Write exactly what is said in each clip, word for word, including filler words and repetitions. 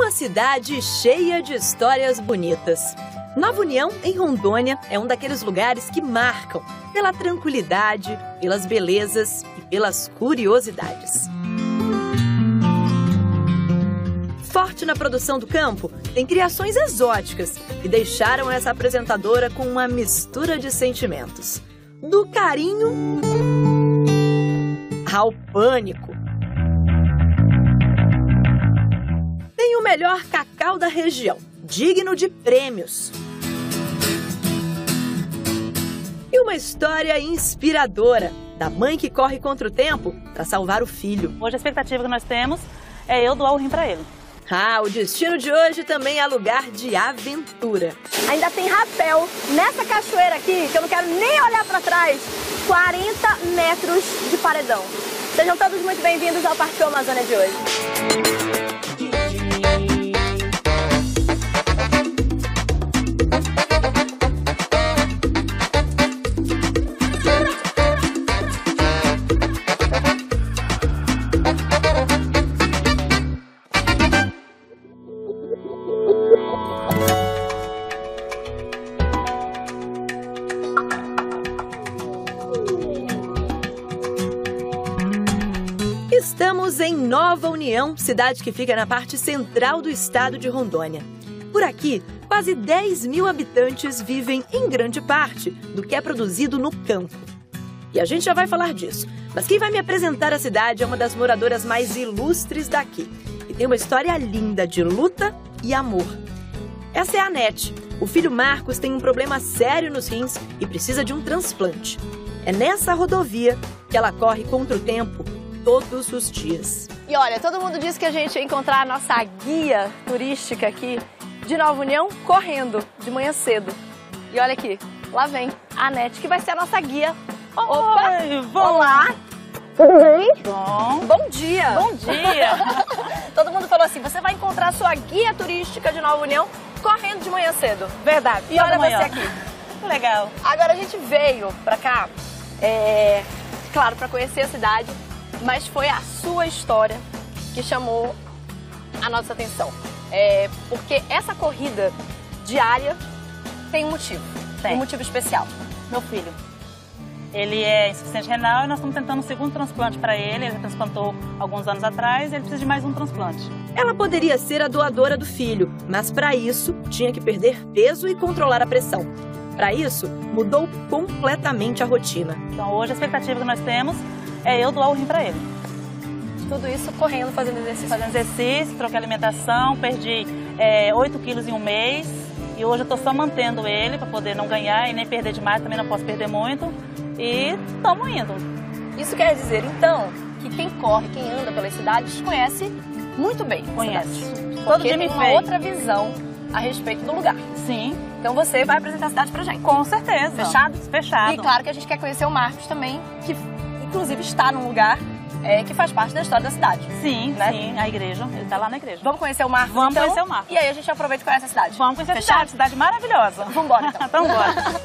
uma cidade cheia de histórias bonitas. Nova União, em Rondônia, é um daqueles lugares que marcam pela tranquilidade, pelas belezas e pelas curiosidades. Forte na produção do campo, tem criações exóticas que deixaram essa apresentadora com uma mistura de sentimentos. Do carinho ao pânico. Tem o melhor cacau da região, digno de prêmios. E uma história inspiradora da mãe que corre contra o tempo para salvar o filho. Hoje a expectativa que nós temos é eu doar o rim para ele. Ah, o destino de hoje também é lugar de aventura. Ainda tem rapel nessa cachoeira aqui, que eu não quero nem olhar para trás. quarenta metros de paredão. Sejam todos muito bem-vindos ao Partiu Amazônia de hoje. Estamos em Nova União, cidade que fica na parte central do estado de Rondônia. Por aqui, quase dez mil habitantes vivem em grande parte do que é produzido no campo. E a gente já vai falar disso, mas quem vai me apresentar a cidade é uma das moradoras mais ilustres daqui. E tem uma história linda de luta e amor. Essa é a Nete. O filho Marcos tem um problema sério nos rins e precisa de um transplante. É nessa rodovia que ela corre contra o tempo todos os dias. E olha, todo mundo disse que a gente ia encontrar a nossa guia turística aqui de Nova União correndo de manhã cedo. E olha aqui, lá vem a Anete, que vai ser a nossa guia. Opa! Oi, olá! Tudo bem? Bom. Bom dia! Bom dia! Todo mundo falou assim, você vai encontrar a sua guia turística de Nova União correndo de manhã cedo. Verdade. E olha manhã. Você aqui. Legal. Agora a gente veio pra cá, é, claro, pra conhecer a cidade, mas foi a sua história que chamou a nossa atenção. É, porque essa corrida diária tem um motivo, tem. um motivo especial. Meu filho, ele é insuficiente renal e nós estamos tentando um segundo transplante para ele. Ele já transplantou alguns anos atrás e ele precisa de mais um transplante. Ela poderia ser a doadora do filho, mas para isso tinha que perder peso e controlar a pressão. Para isso, mudou completamente a rotina. Então hoje a expectativa que nós temos é eu doar o rim pra ele. Tudo isso correndo, fazendo exercício. Fazendo exercício, troquei alimentação, perdi é, oito quilos em um mês. E hoje eu tô só mantendo ele pra poder não ganhar e nem perder demais, também não posso perder muito. E estamos indo. Isso quer dizer, então, que quem corre, quem anda pelas cidades, conhece muito bem. Conhece. Todo dia me tem uma outra visão a respeito do lugar. Sim. Então você vai apresentar a cidade pra gente. Com certeza. Fechado? Fechado. E claro que a gente quer conhecer o Marcos também, que inclusive está num lugar é, que faz parte da história da cidade. Sim, né? Sim, a igreja. Ele está lá na igreja. Vamos conhecer o Marcos, Vamos então, conhecer o Marcos. E aí a gente aproveita e conhece a cidade. Vamos conhecer Fechado? a cidade, cidade maravilhosa. Vamos embora então. Então bora.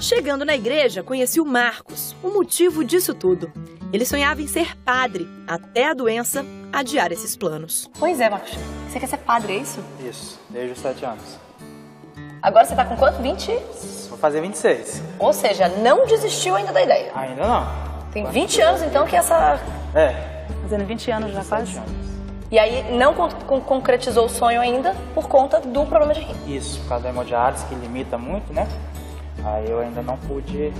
Chegando na igreja, conheci o Marcos, o motivo disso tudo. Ele sonhava em ser padre, até a doença adiar esses planos. Pois é, Marcos. Você quer ser padre, é isso? Isso, desde os sete anos. Agora você tá com quanto? vinte? Vou fazer vinte e seis. Ou seja, não desistiu ainda da ideia. Ainda não. Tem vinte anos então que essa... É. Fazendo vinte anos já faz. E aí não con con concretizou o sonho ainda por conta do problema de rim. Isso, por causa da hemodiálise que limita muito, né? Aí eu ainda não pude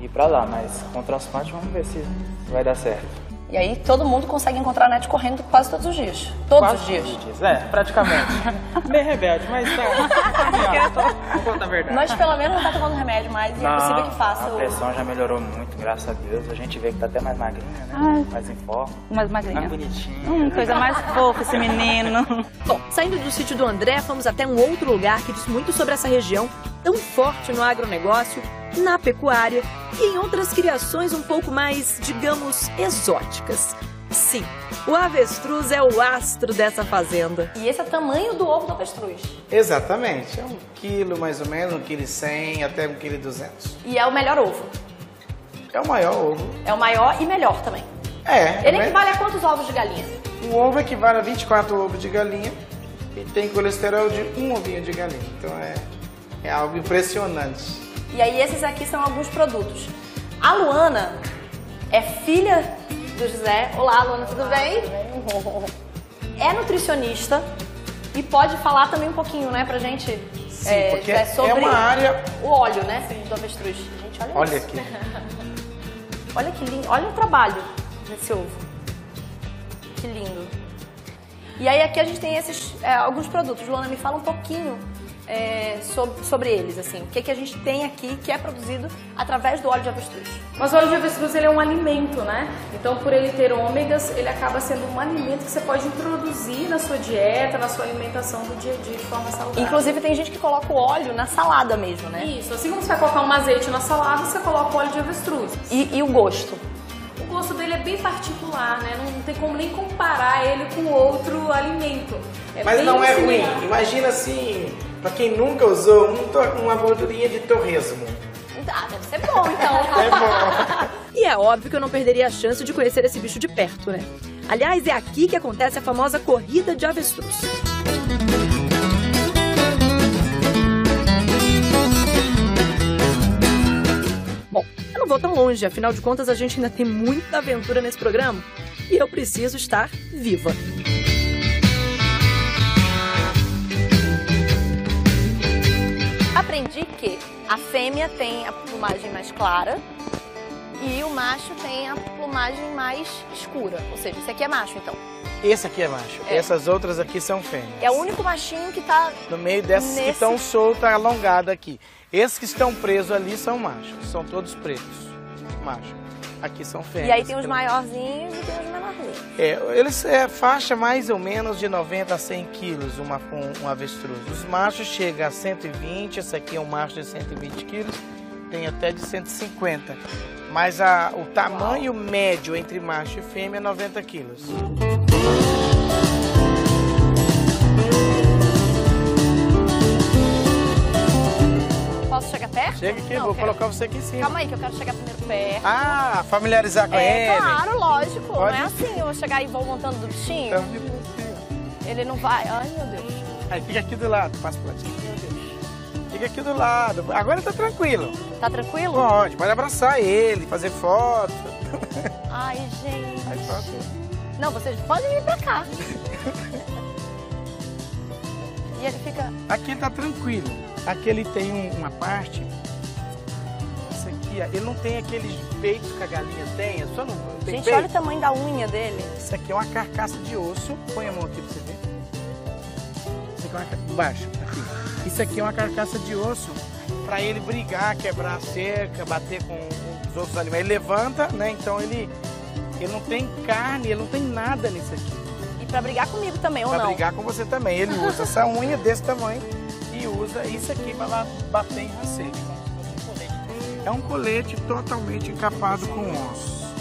ir pra lá, mas com o transplante vamos ver se vai dar certo. E aí todo mundo consegue encontrar a Nete correndo quase todos os dias. Todos quase os dias. Todos os dias, é, praticamente. Bem rebelde, mas tá. Vou contar a verdade. Mas pelo menos não tá tomando remédio mais, e é possível que faça. A pressão o... já melhorou muito, graças a Deus. A gente vê que tá até mais magrinha, né? Ai. Mais em forma. Mais magrinha. Mais bonitinha. Hum, coisa mais fofa esse menino. Bom, saindo do sítio do André, fomos até um outro lugar que diz muito sobre essa região, tão forte no agronegócio, na pecuária e em outras criações um pouco mais, digamos, exóticas. Sim, o avestruz é o astro dessa fazenda. E esse é o tamanho do ovo do avestruz? Exatamente, é um quilo mais ou menos, um quilo e cem até um quilo e duzentos. E é o melhor ovo? É o maior ovo. É o maior e melhor também. É. Ele equivale a quantos ovos de galinha? O ovo equivale a vinte e quatro ovos de galinha e tem colesterol de um ovinho de galinha. Então é, é algo impressionante. E aí esses aqui são alguns produtos. A Luana é filha do José. Olá, Luana, tudo bem? Tudo bem. É nutricionista e pode falar também um pouquinho, né, pra gente? Sim, é, porque é, sobre é uma área... O óleo, né, sim, do avestruz. Gente, olha, olha isso. Aqui. Olha que lindo, olha o trabalho desse ovo. Que lindo. E aí aqui a gente tem esses é, alguns produtos. Luana, me fala um pouquinho é, sobre, sobre eles, assim. O que, que a gente tem aqui que é produzido através do óleo de avestruz? Mas o óleo de avestruz, ele é um alimento, né? Então, por ele ter ômegas, ele acaba sendo um alimento que você pode introduzir na sua dieta, na sua alimentação do dia a dia de forma saudável. Inclusive, tem gente que coloca o óleo na salada mesmo, né? Isso, assim como você vai colocar um azeite na salada, você coloca o óleo de avestruz. E, e o gosto? O gosto dele é bem particular, né? Não tem como nem comparar ele com outro alimento. É Mas não é ruim. Imagina assim, pra quem nunca usou um uma gordurinha de torresmo. Ah, deve ser bom então. É bom. E é óbvio que eu não perderia a chance de conhecer esse bicho de perto, né? Aliás, é aqui que acontece a famosa corrida de avestruz. Bom, eu não vou tão longe, afinal de contas a gente ainda tem muita aventura nesse programa e eu preciso estar viva. Aprendi que a fêmea tem a plumagem mais clara e o macho tem a plumagem mais escura, ou seja, esse aqui é macho então. Esse aqui é macho, é. Essas outras aqui são fêmeas. É o único machinho que tá... No meio dessas nesse... que estão soltas, alongadas aqui. Esses que estão presos ali são machos, são todos pretos, macho. Aqui são fêmeas. E aí tem os maiorzinhos e tem os menorzinhos. É, eles é faixa mais ou menos de noventa a cem quilos uma, um, um avestruz. Os machos chegam a cento e vinte, esse aqui é um macho de cento e vinte quilos, tem até de cento e cinquenta. Mas a, o tamanho Uau. médio entre macho e fêmea é noventa quilos. Posso chegar perto? Chega aqui, não, vou quero... colocar você aqui em cima. Calma aí, que eu quero chegar primeiro perto. Ah, familiarizar com é, ele. Claro, lógico. Pode. Não é assim, eu vou chegar e vou montando do bichinho. Então, de ele não vai... Ai, meu Deus. Aí, fica aqui do lado. Passa por aqui. Meu Deus. Fica aqui do lado. Agora tá tranquilo. Tá tranquilo? Pode, pode abraçar ele, fazer foto. Ai, gente. Aí, foto. Não, vocês podem vir pra cá. E ele fica... Aqui tá tranquilo. Aqui ele tem uma parte, isso aqui, ele não tem aqueles peitos que a galinha tem, eu só não, não tem Gente, peito. Olha o tamanho da unha dele. Isso aqui é uma carcaça de osso, põe a mão aqui pra você ver. Isso aqui é uma carcaça, baixo, aqui. Isso aqui é uma carcaça de osso pra ele brigar, quebrar a cerca, bater com os outros animais. Ele levanta, né, então ele, ele não tem carne, ele não tem nada nisso aqui. E pra brigar comigo também, ou pra não? Pra brigar com você também, ele usa essa unha desse tamanho. Usa isso aqui para bater em você. É um colete totalmente encapado com osso.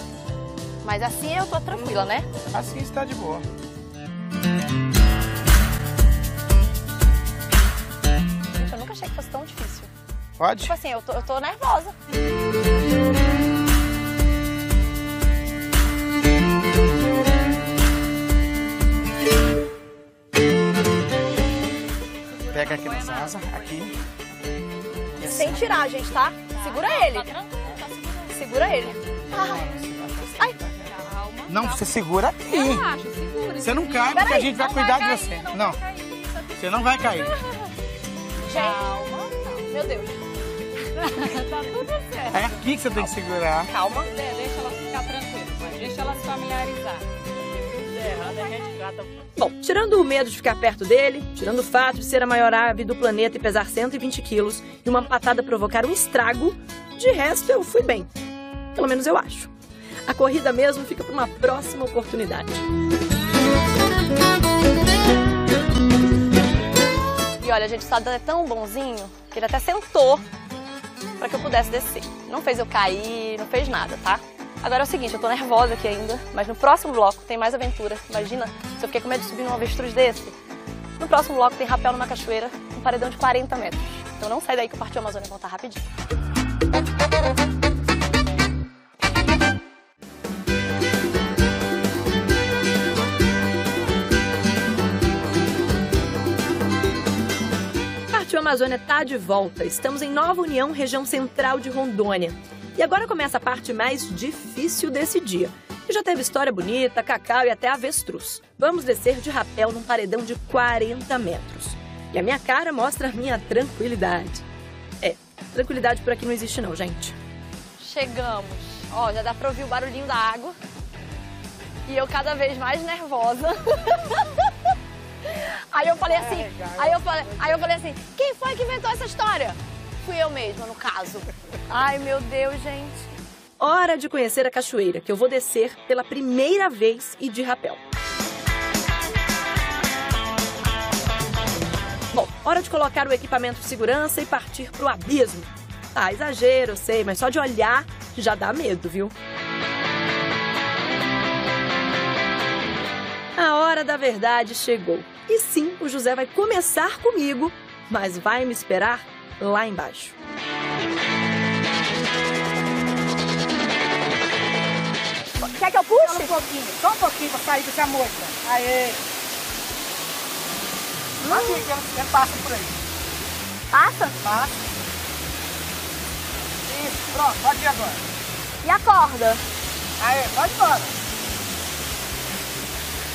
Mas assim eu tô tranquila, né? Assim está de boa. Gente, eu nunca achei que fosse tão difícil. Pode? Tipo assim, eu tô, eu tô nervosa. Pega aqui nas asas, aqui. Sem tirar, gente, tá? Segura ele. Segura ele. Ai. Não, você segura aqui. Você não cai, porque a gente vai cuidar de você. Não, você não vai cair. Calma. Meu Deus. Tá tudo certo. É aqui que você tem que segurar. Calma. Deixa ela ficar tranquila, mas deixa ela se familiarizar. Bom, tirando o medo de ficar perto dele, tirando o fato de ser a maior ave do planeta e pesar cento e vinte quilos e uma patada provocar um estrago, de resto eu fui bem. Pelo menos eu acho. A corrida mesmo fica para uma próxima oportunidade. E olha, gente, o Saldane é tão bonzinho que ele até sentou para que eu pudesse descer. Não fez eu cair, não fez nada, tá? Agora é o seguinte, eu tô nervosa aqui ainda, mas no próximo bloco tem mais aventura. Imagina se eu fiquei com medo de subir num avestruz desse. No próximo bloco tem rapel numa cachoeira, um paredão de quarenta metros. Então não sai daí que eu parti a Amazônia e voltar rapidinho. Amazônia tá de volta. Estamos em Nova União, região central de Rondônia. E agora começa a parte mais difícil desse dia. Que já teve história bonita, cacau e até avestruz. Vamos descer de rapel num paredão de quarenta metros. E a minha cara mostra a minha tranquilidade. É, tranquilidade por aqui não existe não, gente. Chegamos. Ó, já dá pra ouvir o barulhinho da água. E eu cada vez mais nervosa. Aí eu falei assim, aí eu falei, aí eu falei assim, quem foi que inventou essa história? Fui eu mesma, no caso. Ai, meu Deus, gente. Hora de conhecer a cachoeira, que eu vou descer pela primeira vez e de rapel. Bom, hora de colocar o equipamento de segurança e partir pro abismo. Ah, exagero, sei, mas só de olhar já dá medo, viu? A hora da verdade chegou. E sim, o José vai começar comigo, mas vai me esperar lá embaixo. Quer que eu puxe? Só um pouquinho, só um pouquinho pra sair dessa moça. Aê! Hum. Aqui, eu, eu passo por aí. Passa? Passa. Isso, pronto, pode ir agora. E a corda? Aê, pode ir embora.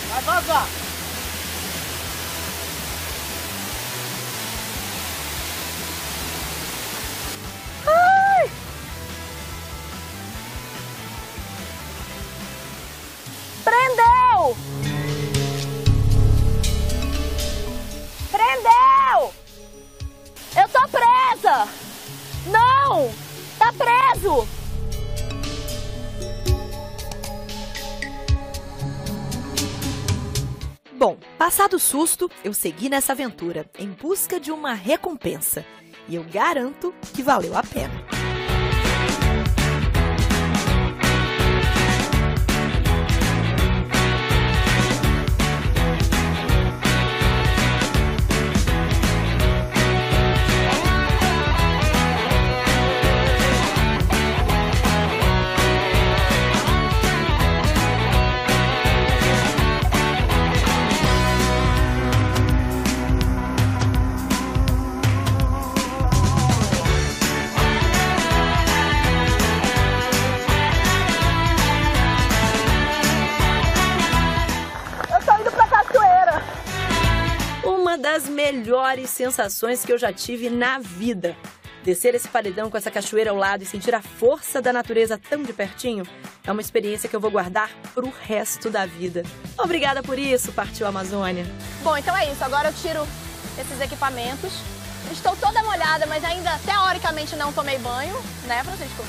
Vai vazar. Ai! Prendeu! Prendeu! Eu tô presa! Não! Tá preso! Bom, passado o susto, eu segui nessa aventura em busca de uma recompensa. E eu garanto que valeu a pena. Das melhores sensações que eu já tive na vida. Descer esse paredão com essa cachoeira ao lado e sentir a força da natureza tão de pertinho é uma experiência que eu vou guardar pro resto da vida. Obrigada por isso, Partiu Amazônia. Bom, então é isso. Agora eu tiro esses equipamentos. Estou toda molhada, mas ainda teoricamente não tomei banho, né, Francisco?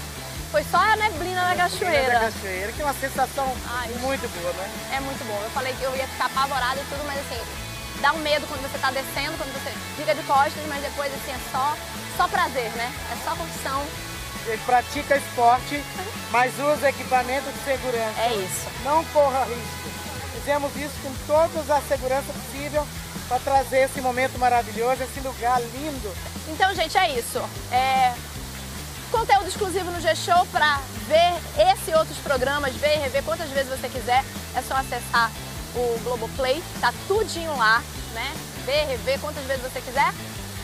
Foi só a neblina na cachoeira. Da cachoeira, que é uma sensação Ai, muito boa, né? É muito bom. Eu falei que eu ia ficar apavorada e tudo, mas assim... Dá um medo quando você tá descendo, quando você fica de costas, mas depois, assim, é só, só prazer, né? É só curtição. Ele pratica esporte, mas usa equipamento de segurança. É isso. Não corra risco. Fizemos isso com toda a segurança possível para trazer esse momento maravilhoso, esse lugar lindo. Então, gente, é isso. É... Conteúdo exclusivo no G-Show para ver esse e outros programas, ver e rever quantas vezes você quiser. É só acessar o Globoplay, tá tudinho lá, né? Vê, revê, quantas vezes você quiser.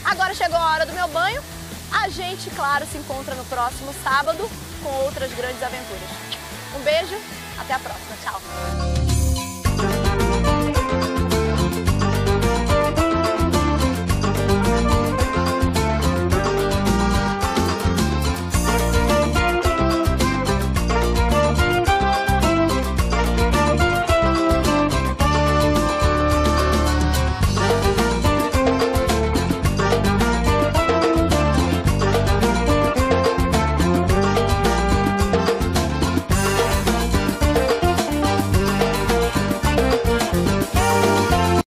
Agora chegou a hora do meu banho. A gente, claro, se encontra no próximo sábado com outras grandes aventuras. Um beijo, até a próxima. Tchau!